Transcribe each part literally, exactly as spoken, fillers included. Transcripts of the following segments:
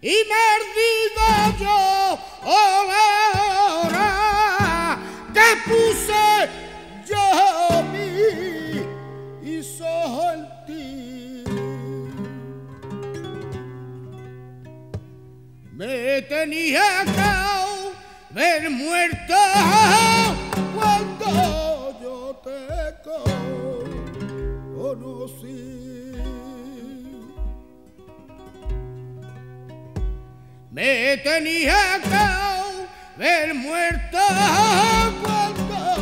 y perdido yo, oh, la hora que puse yo mi sortir. Me tenía que ver muerto cuando yo te conocí. Me tenía que ver muerto cuando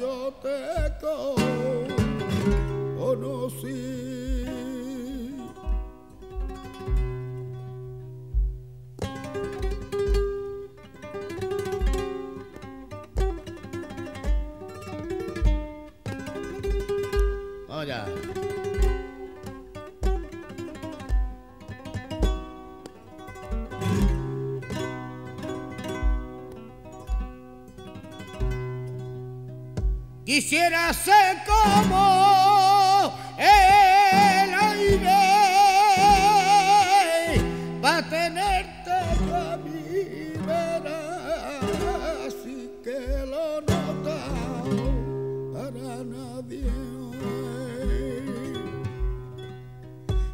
yo te conocí. Hola. Quisiera ser como el aire pa' tenerte a mi vera, así que lo nota para nadie.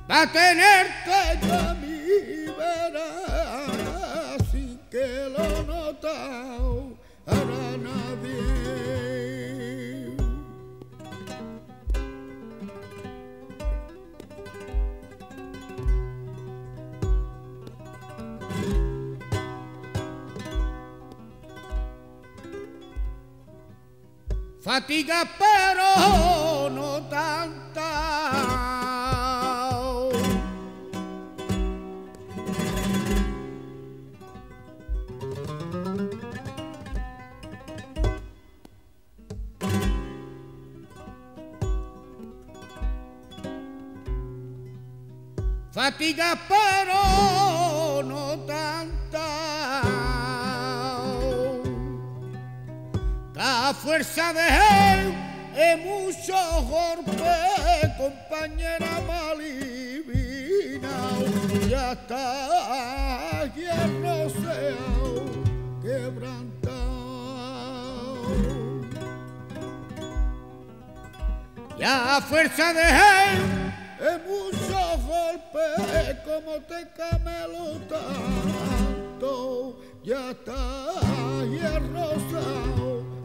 Pa' tenerte a mi vera, así que lo nota para nadie. Fatiga, pero no tanta. Fatiga, pero no tanta. A fuerza de muchos golpes, compañera malivina, ya está quien no sea quebrantado. Y a fuerza de muchos golpes, como te camelo tanto, ya está quien no sea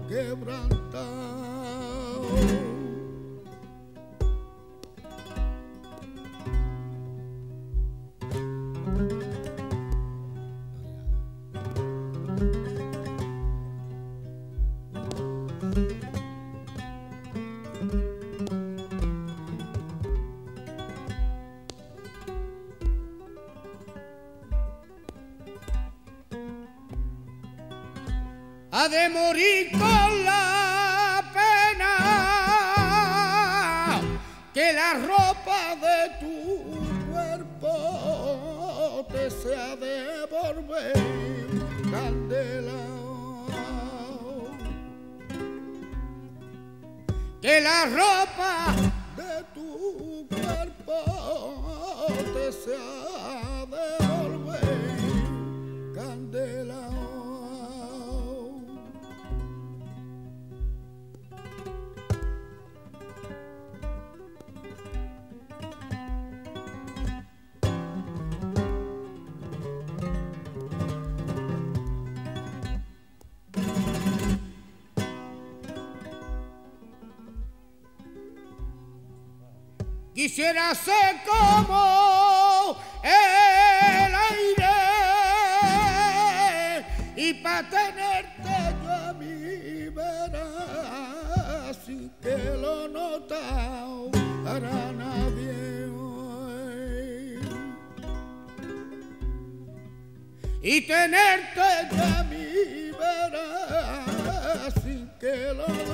quebrantado. Ha de morir con la pena que la ropa de tu cuerpo te sea de volver candela. Que la ropa de tu cuerpo te sea de volver candela. Quisiera ser como el aire y pa' tenerte yo a mi vera, así que lo nota para nadie hoy. Y tenerte yo a mi vera, así que lo nota.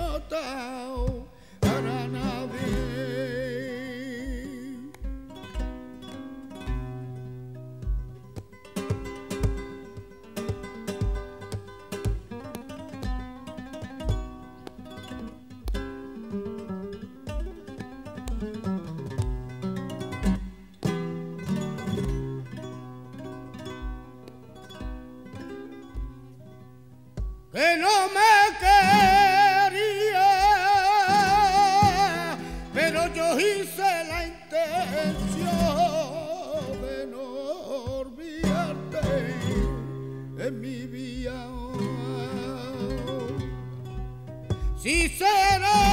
que no me quería, pero yo hice la intención de no olvidarte en mi vida. Si será